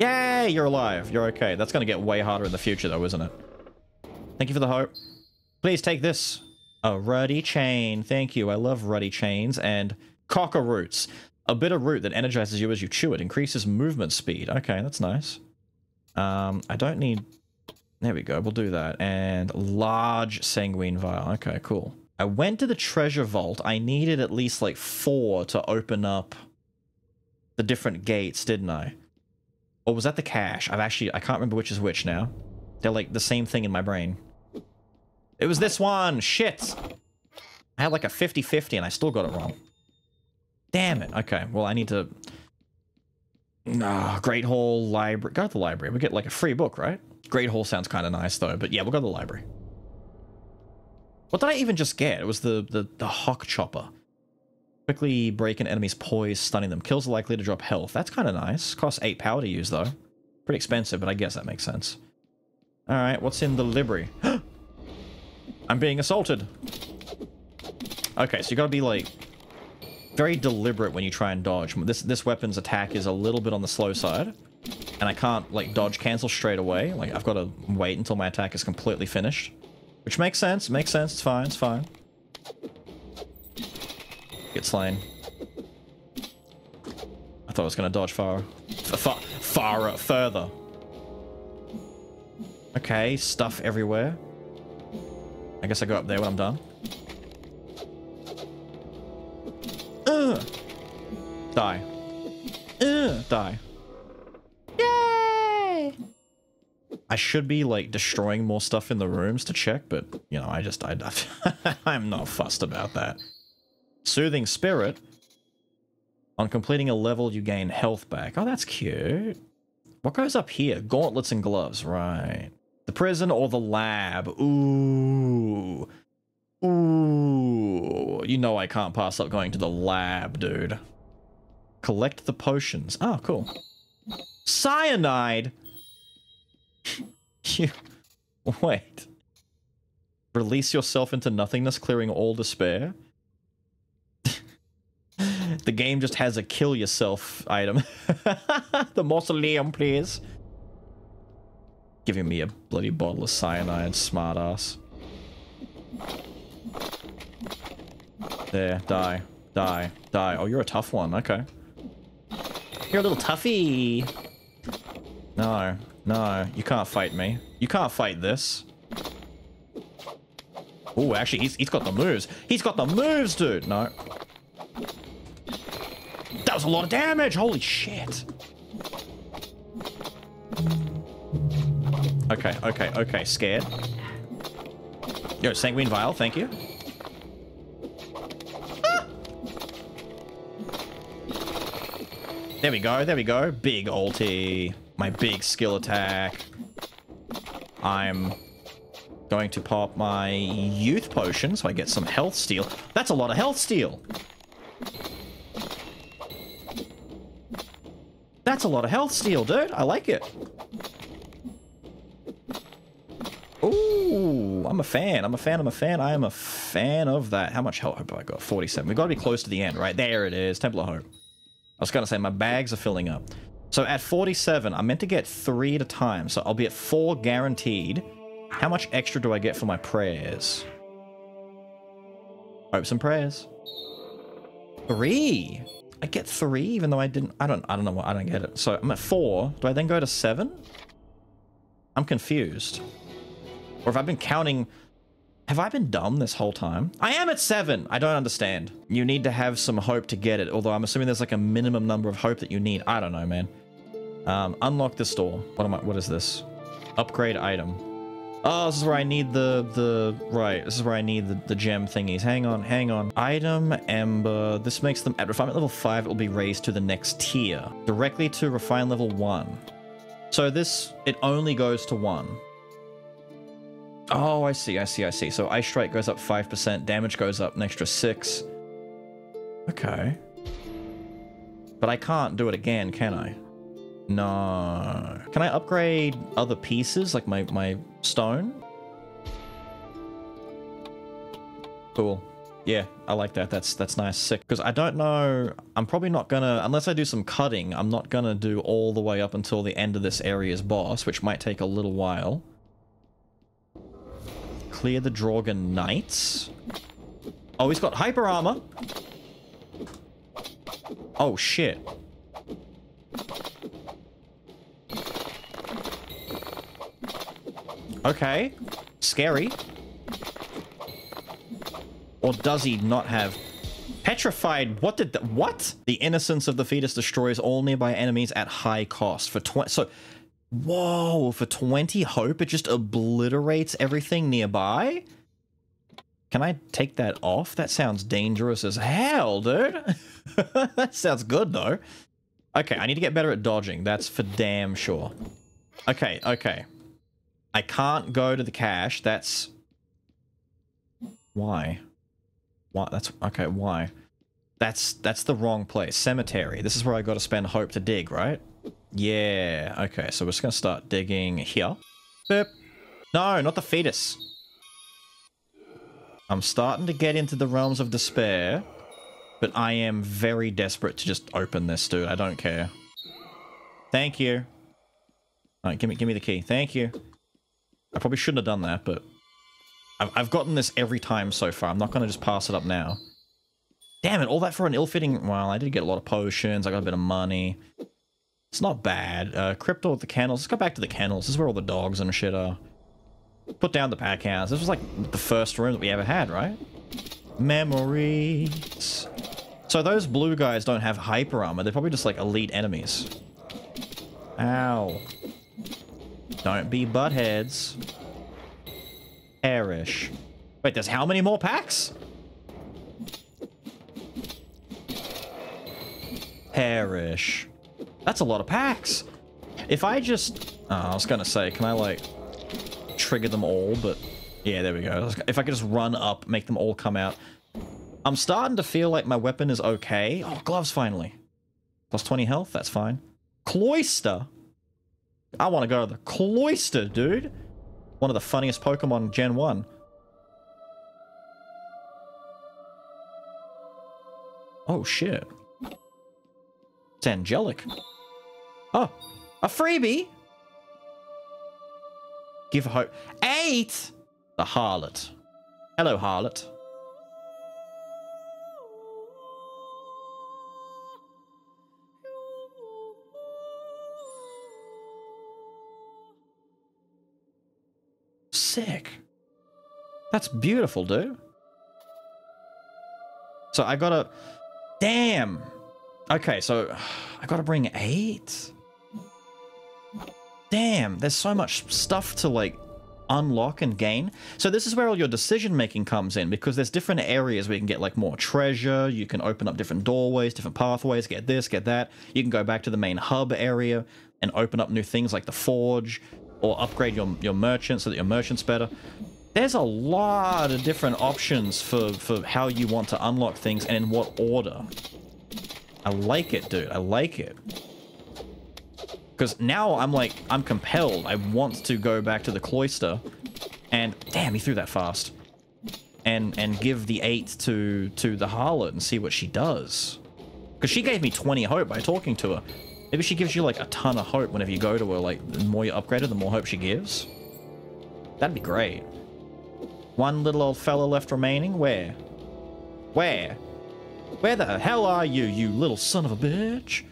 Yay, you're alive. You're okay. That's going to get way harder in the future, though, isn't it? Thank you for the hope. Please take this. A ruddy chain. Thank you. I love ruddy chains. And coca roots. A bit of root that energizes you as you chew it. Increases movement speed. Okay, that's nice. Um, I don't need... There we go. We'll do that. And large sanguine vial. Okay, cool. I went to the treasure vault. I needed at least, like, four to open up the different gates, didn't I? Or was that the cache? I've actually... I can't remember which is which now. They're like the same thing in my brain. It was this one! Shit! I had like a fifty fifty and I still got it wrong. Damn it! Okay, well I need to... Oh, Great Hall, library... Go to the library. We get like a free book, right? Great Hall sounds kind of nice though, but yeah, we'll go to the library. What did I even just get? It was the, the, the Hawk Chopper. Quickly break an enemy's poise, stunning them. Kills are likely to drop health. That's kind of nice. Costs eight power to use, though. Pretty expensive, but I guess that makes sense. Alright, what's in the library? I'm being assaulted! Okay, so you gotta be, like, very deliberate when you try and dodge. This, this weapon's attack is a little bit on the slow side. And I can't, like, dodge cancel straight away. Like, I've gotta wait until my attack is completely finished. Which makes sense, makes sense, it's fine, it's fine. Get slain. I thought I was going to dodge far, far, far, further. Okay, stuff everywhere. I guess I go up there when I'm done. Ugh. Die. Ugh. Die. Yay! I should be, like, destroying more stuff in the rooms to check, but, you know, I just... I, I'm not fussed about that. Soothing Spirit. On completing a level, you gain health back. Oh, that's cute. What goes up here? Gauntlets and gloves. Right. The prison or the lab? Ooh. Ooh. You know I can't pass up going to the lab, dude. Collect the potions. Oh, cool. Cyanide? You... Wait. Release yourself into nothingness, clearing all despair? The game just has a kill yourself item. The mausoleum, please. Giving me a bloody bottle of cyanide, smartass. There, die, die, die. Oh, you're a tough one, okay. You're a little toughy. No, no, you can't fight me. You can't fight this. Oh, actually, he's, he's got the moves. He's got the moves, dude. No. That was a lot of damage! Holy shit! Okay, okay, okay. Scared. Yo, Sanguine Vial, thank you. Ah! There we go, there we go. Big ulti. My big skill attack. I'm going to pop my Youth Potion so I get some health steal. That's a lot of health steal! That's a lot of health steal, dude. I like it. Ooh, I'm a fan. I'm a fan. I'm a fan. I am a fan of that. How much health have I got? forty-seven. We've got to be close to the end, right? There it is. Temple of Hope. I was going to say my bags are filling up. So at forty-seven, I'm meant to get three at a time. So I'll be at four guaranteed. How much extra do I get for my prayers? Hopes and prayers. Three. I get three, even though I didn't. I don't. I don't know what. I don't get it. So I'm at four. Do I then go to seven? I'm confused. Or have I been counting? Have I been dumb this whole time? I am at seven. I don't understand. You need to have some hope to get it. Although I'm assuming there's like a minimum number of hope that you need. I don't know, man. Um, unlock this door. What am I? What is this? Upgrade item. Oh, this is where I need the, the, right, this is where I need the, the gem thingies. Hang on, hang on. Item, Ember, this makes them, at refinement level five, it will be raised to the next tier. Directly to refine level one. So this, it only goes to one. Oh, I see, I see, I see. So Ice Strike goes up five percent, damage goes up an extra six. Okay. But I can't do it again, can I? No. Can I upgrade other pieces, like my, my stone? Cool. Yeah, I like that. That's that's nice. Sick. Because I don't know... I'm probably not gonna... Unless I do some cutting, I'm not gonna do all the way up until the end of this area's boss, which might take a little while. Clear the Draugr Knights. Oh, he's got hyper armor! Oh, shit. Okay, scary. Or does he not have... Petrified, what did the... What? The innocence of the fetus destroys all nearby enemies at high cost. For twenty... So, whoa, for twenty hope, it just obliterates everything nearby? Can I take that off? That sounds dangerous as hell, dude. That sounds good, though. Okay, I need to get better at dodging. That's for damn sure. Okay, okay. I can't go to the cache. That's why. Why? That's okay. Why? That's that's the wrong place. Cemetery. This is where I got to spend hope to dig, right? Yeah. Okay. So we're just gonna start digging here. Boop. No, not the fetus. I'm starting to get into the realms of despair, but I am very desperate to just open this, dude. I don't care. Thank you. All right, give me give me the key. Thank you. I probably shouldn't have done that, but I've, I've gotten this every time so far. I'm not going to just pass it up now. Damn it, all that for an ill-fitting... Well, I did get a lot of potions. I got a bit of money. It's not bad. Uh, crypto with the kennels. Let's go back to the kennels. This is where all the dogs and shit are. Put down the pack house. This was like the first room that we ever had, right? Memories. So those blue guys don't have hyper armor. They're probably just like elite enemies. Ow. Don't be buttheads. Perish. Wait, there's how many more packs? Perish. That's a lot of packs. If I just... Oh, I was gonna say, can I like... trigger them all, but yeah, there we go. If I could just run up, make them all come out. I'm starting to feel like my weapon is okay. Oh, gloves finally. Plus twenty health, that's fine. Cloyster. I want to go to the Cloyster, dude. One of the funniest Pokemon Gen one. Oh, shit. It's angelic. Oh, a freebie. Give hope. Eight! The harlot. Hello, harlot. Sick. That's beautiful, dude. So I gotta... Damn! Okay, so I gotta bring eight? Damn, there's so much stuff to, like, unlock and gain. So this is where all your decision-making comes in, because there's different areas where you can get, like, more treasure. You can open up different doorways, different pathways, get this, get that. You can go back to the main hub area and open up new things like the forge, or upgrade your, your merchant so that your merchant's better. There's a lot of different options for, for how you want to unlock things and in what order. I like it, dude. I like it. Because now I'm like, I'm compelled. I want to go back to the Cloyster. And, damn, he threw that fast. And and give the eight to, to the harlot and see what she does. Because she gave me twenty hope by talking to her. Maybe she gives you, like, a ton of hope whenever you go to her. Like, the more you upgrade her, the more hope she gives. That'd be great. One little old fella left remaining. Where? Where? Where the hell are you, you little son of a bitch?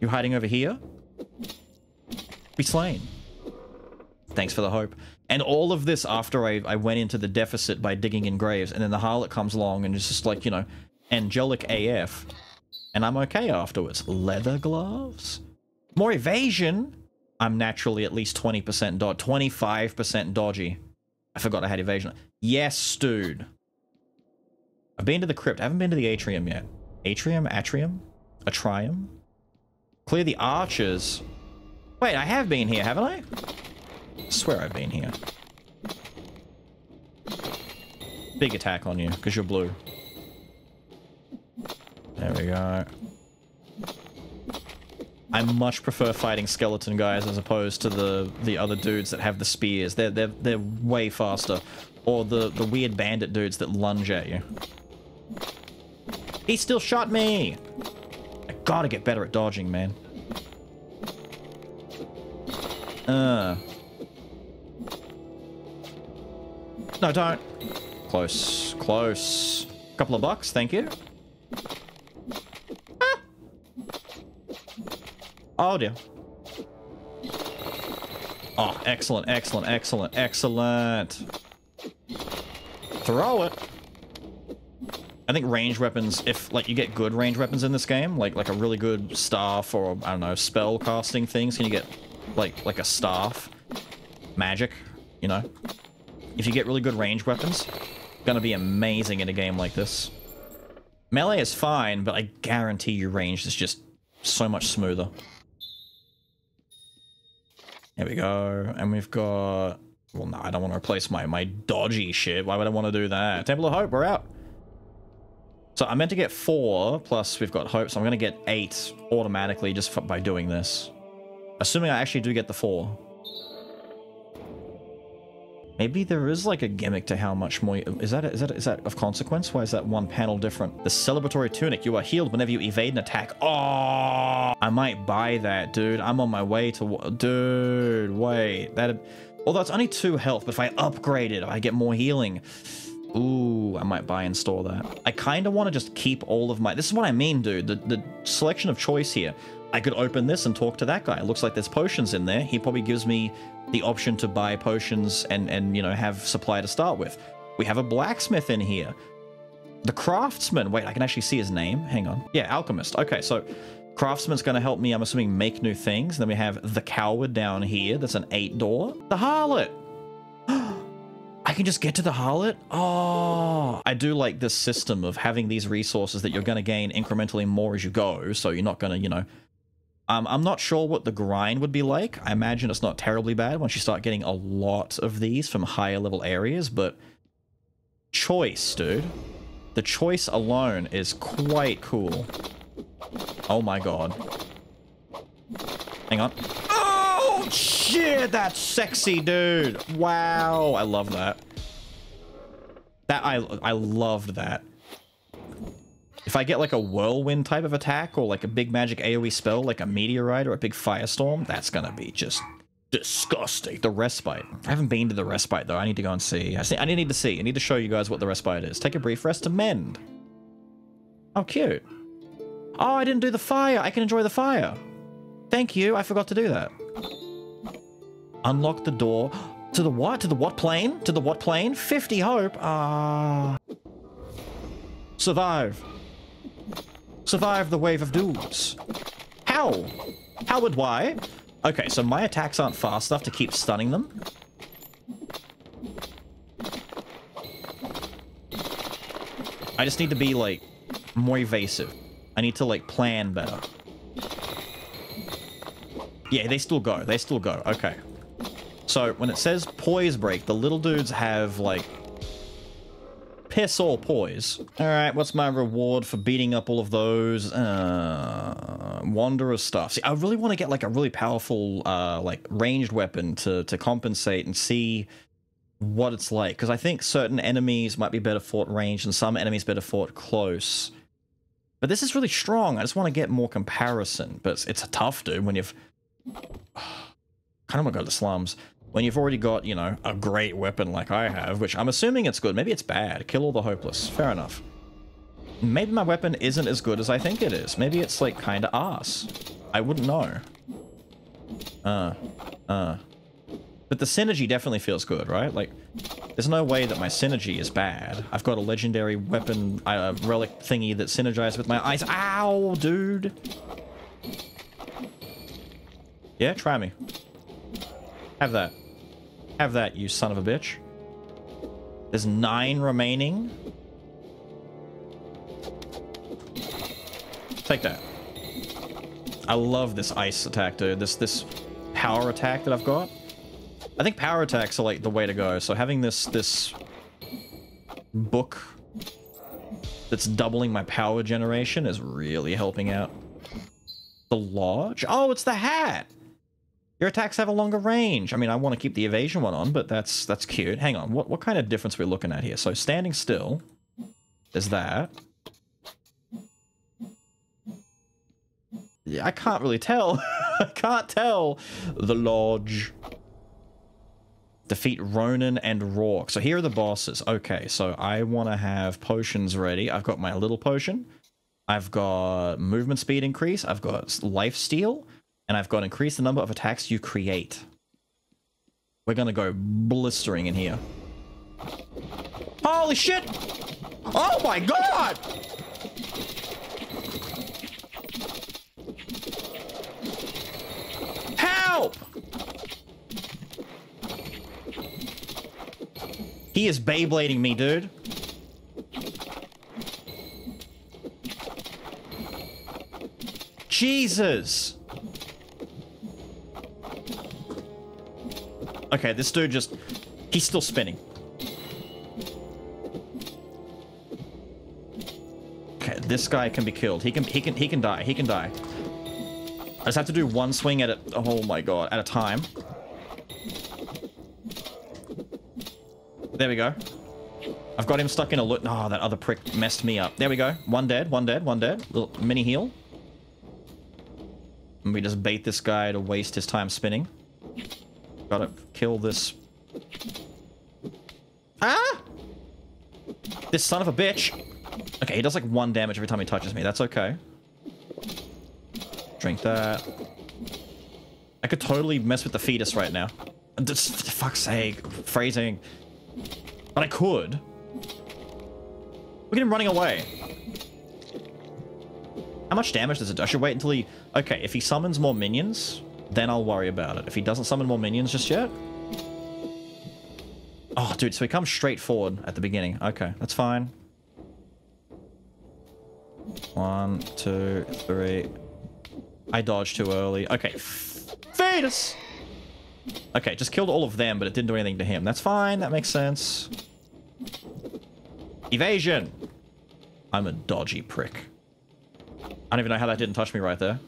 You hiding over here? Be slain. Thanks for the hope. And all of this after I, I went into the deficit by digging in graves, and then the harlot comes along and it's just like, you know, angelic A F. And I'm okay afterwards. Leather gloves? More evasion? I'm naturally at least twenty percent dodgy. twenty-five percent dodgy. I forgot I had evasion. Yes, dude. I've been to the crypt. I haven't been to the atrium yet. Atrium? Atrium? Atrium? Clear the archers. Wait, I have been here, haven't I? I swear I've been here. Big attack on you, because you're blue. There we go. I much prefer fighting skeleton guys as opposed to the, the other dudes that have the spears. They're, they're, they're way faster. Or the, the weird bandit dudes that lunge at you. He still shot me! Gotta get better at dodging, man. Uh. No, don't. Close. Close. Couple of bucks, thank you. Ah. Oh, dear. Oh, excellent, excellent, excellent, excellent. Throw it. I think ranged weapons, if, like, you get good ranged weapons in this game, like, like a really good staff or, I don't know, spell casting things, can you get, like, like a staff? Magic, you know? If you get really good ranged weapons, gonna be amazing in a game like this. Melee is fine, but I guarantee you ranged is just so much smoother. There we go, and we've got... Well, no, I don't want to replace my, my dodgy shit. Why would I want to do that? Temple of Hope, we're out. So I meant to get four, plus we've got hope, so I'm going to get eight automatically just for, by doing this. Assuming I actually do get the four. Maybe there is like a gimmick to how much more... You, is, that, is, that, is that of consequence? Why is that one panel different? The celebratory tunic. You are healed whenever you evade an attack. Oh, I might buy that, dude. I'm on my way to... Dude, wait. That. Although it's only two health, but if I upgrade it, I get more healing. Ooh, I might buy and store that. I kind of want to just keep all of my... This is what I mean, dude. The, the selection of choice here. I could open this and talk to that guy. It looks like there's potions in there. He probably gives me the option to buy potions and, and you know, have supply to start with. We have a blacksmith in here. The craftsman. Wait, I can actually see his name. Hang on. Yeah, alchemist. Okay, so... Craftsman's going to help me, I'm assuming, make new things. And then we have the coward down here. That's an eight door. The harlot. I can just get to the harlot? Oh. I do like this system of having these resources that you're going to gain incrementally more as you go. So you're not going to, you know... Um, I'm not sure what the grind would be like. I imagine it's not terribly bad once you start getting a lot of these from higher level areas. But choice, dude. The choice alone is quite cool. Oh my god. Hang on. Oh shit, that's sexy, dude. Wow, I love that. That I I loved that. If I get like a whirlwind type of attack or like a big magic AoE spell like a meteorite or a big firestorm, that's gonna be just disgusting. The respite. I haven't been to the respite though. I need to go and see. I see I need to see. I need to show you guys what the respite is. Take a brief rest to mend. How cute. Oh, I didn't do the fire. I can enjoy the fire. Thank you. I forgot to do that. Unlock the door. To the what? To the what plane? To the what plane? fifty hope. Ah. Uh... Survive. Survive the wave of dudes. How? How would why? Okay, so my attacks aren't fast enough to keep stunning them. I just need to be, like, more evasive. I need to, like, plan better. Yeah, they still go. They still go. Okay. So, when it says poise break, the little dudes have, like, piss all poise. Alright, what's my reward for beating up all of those? Uh, wanderer stuff. See, I really want to get, like, a really powerful, uh, like, ranged weapon to, to compensate and see what it's like. Because I think certain enemies might be better fought ranged and some enemies better fought close. But this is really strong. I just want to get more comparison. But it's, it's a tough, dude, when you've... I kind of want to go to the slums. When you've already got, you know, a great weapon like I have, which I'm assuming it's good. Maybe it's bad. Kill all the hopeless. Fair enough. Maybe my weapon isn't as good as I think it is. Maybe it's, like, kind of ass. I wouldn't know. Uh, uh. But the synergy definitely feels good, right? Like, there's no way that my synergy is bad. I've got a legendary weapon, uh, relic thingy that synergizes with my eyes. Ow, dude! Yeah, try me. Have that. Have that, you son of a bitch. There's nine remaining. Take that. I love this ice attack, dude. This, this power attack that I've got. I think power attacks are, like, the way to go, so having this, this book that's doubling my power generation is really helping out. The lodge? Oh, it's the hat! Your attacks have a longer range. I mean, I want to keep the evasion one on, but that's that's cute. Hang on, what, what kind of difference are we looking at here? So, standing still is that. Yeah, I can't really tell. I can't tell. The lodge... Defeat Ronin and Rourke. So here are the bosses. Okay, so I want to have potions ready. I've got my little potion. I've got movement speed increase. I've got life steal. And I've got increase the number of attacks you create. We're going to go blistering in here. Holy shit! Oh my god! Help! He is Beyblading me, dude. Jesus. Okay, this dude just... He's still spinning. Okay, this guy can be killed. He can, he can, he can die. He can die. I just have to do one swing at a... Oh my god, at a time. There we go. I've got him stuck in a loop. Oh, that other prick messed me up. There we go. One dead, one dead, one dead. Little mini heal. And we just bait this guy to waste his time spinning. Gotta kill this. Ah! This son of a bitch. Okay, he does like one damage every time he touches me. That's okay. Drink that. I could totally mess with the fetus right now. Just, for fuck's sake. Phrasing. But I could. Look at him running away. How much damage does it do? I should wait until he... Okay, if he summons more minions, then I'll worry about it. If he doesn't summon more minions just yet... Oh, dude, so he comes straight forward at the beginning. Okay, that's fine. One, two, three. I dodged too early. Okay. Fetus! Okay, just killed all of them, but it didn't do anything to him. That's fine. That makes sense. Evasion! I'm a dodgy prick. I don't even know how that didn't touch me right there.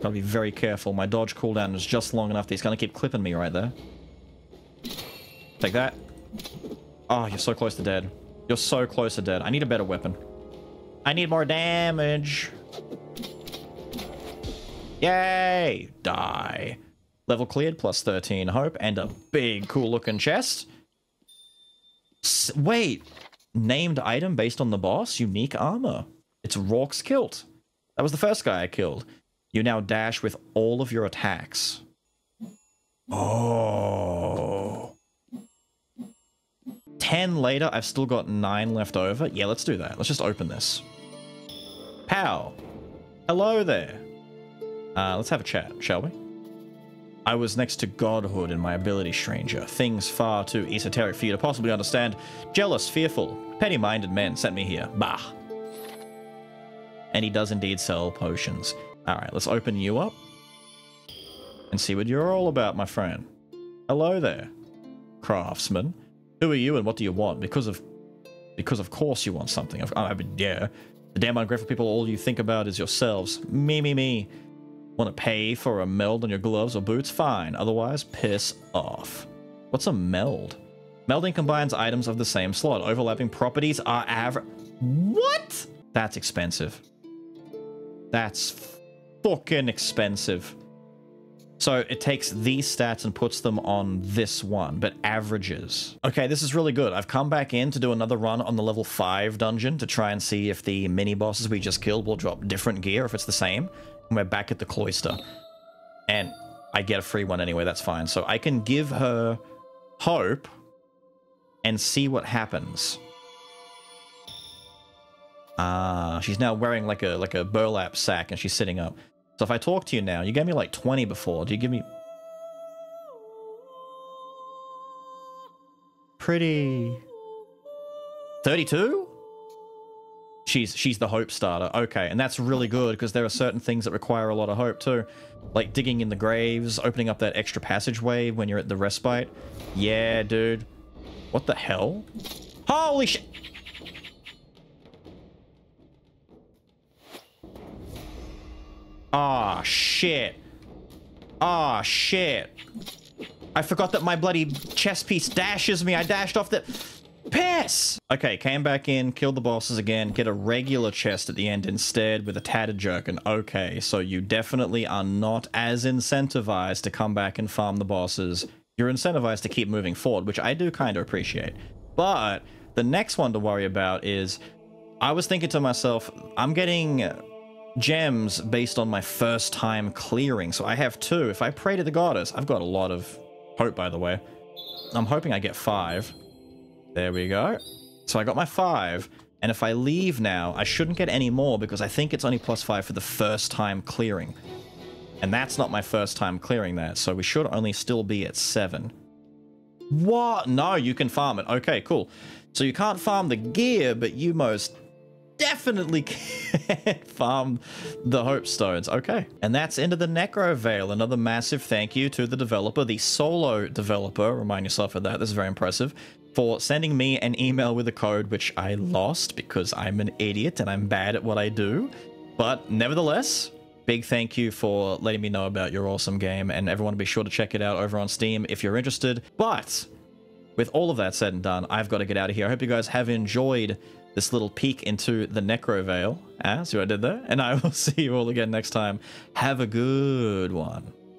Gotta be very careful. My dodge cooldown is just long enough that he's gonna keep clipping me right there. Take that. Oh, you're so close to dead. You're so close to dead. I need a better weapon. I need more damage. Yay! Die. Level cleared, plus thirteen hope, and a big cool-looking chest. S wait. Named item based on the boss, unique armor. It's Rourke's kilt. That was the first guy I killed. You now dash with all of your attacks. Oh. ten later, I've still got nine left over. Yeah, let's do that. Let's just open this. Pow. Hello there. Uh, let's have a chat, shall we? I was next to godhood in my ability, stranger. Things far too esoteric for you to possibly understand. Jealous, fearful, petty-minded men sent me here. Bah. And he does indeed sell potions. All right, let's open you up and see what you're all about, my friend. Hello there, craftsman. Who are you and what do you want? Because of, because of course you want something. I mean, yeah. The damn ungrateful people, all you think about is yourselves. Me, me, me. Want to pay for a meld on your gloves or boots? Fine. Otherwise, piss off. What's a meld? Melding combines items of the same slot. Overlapping properties are average. What? That's expensive. That's fucking expensive. So it takes these stats and puts them on this one, but averages. Okay, this is really good. I've come back in to do another run on the level five dungeon to try and see if the mini bosses we just killed will drop different gear, if it's the same. And we're back at the Cloyster. And I get a free one anyway, that's fine. So I can give her hope and see what happens. Ah, she's now wearing like a like a burlap sack and she's sitting up. So if I talk to you now, you gave me like twenty before. Do you give me... Pretty... thirty-two? She's, she's the hope starter. Okay, and that's really good because there are certain things that require a lot of hope too. Like digging in the graves, opening up that extra passageway when you're at the respite. Yeah, dude. What the hell? Holy shit! Ah, oh, shit. Ah, oh, shit. I forgot that my bloody chest piece dashes me. I dashed off the... Piss! Okay, came back in, killed the bosses again, get a regular chest at the end instead with a tattered jerkin. Okay, so you definitely are not as incentivized to come back and farm the bosses. You're incentivized to keep moving forward, which I do kind of appreciate. But the next one to worry about is... I was thinking to myself, I'm getting... gems based on my first time clearing, so I have two. If I pray to the goddess, I've got a lot of hope, by the way. I'm hoping I get five. There we go. So I got my five, and if I leave now, I shouldn't get any more because I think it's only plus five for the first time clearing. And that's not my first time clearing that, so we should only still be at seven. What? No, you can farm it. Okay, cool. So you can't farm the gear, but you most... definitely can't farm the hope stones. Okay, and that's Into the Necrovale. Another massive thank you to the developer, the solo developer, remind yourself of that, this is very impressive, for sending me an email with a code which I lost because I'm an idiot and I'm bad at what I do. But nevertheless, big thank you for letting me know about your awesome game, and everyone be sure to check it out over on Steam if you're interested. But with all of that said and done, I've got to get out of here. I hope you guys have enjoyed this little peek into the Necrovale. Ah, see what I did there? And I will see you all again next time. Have a good one.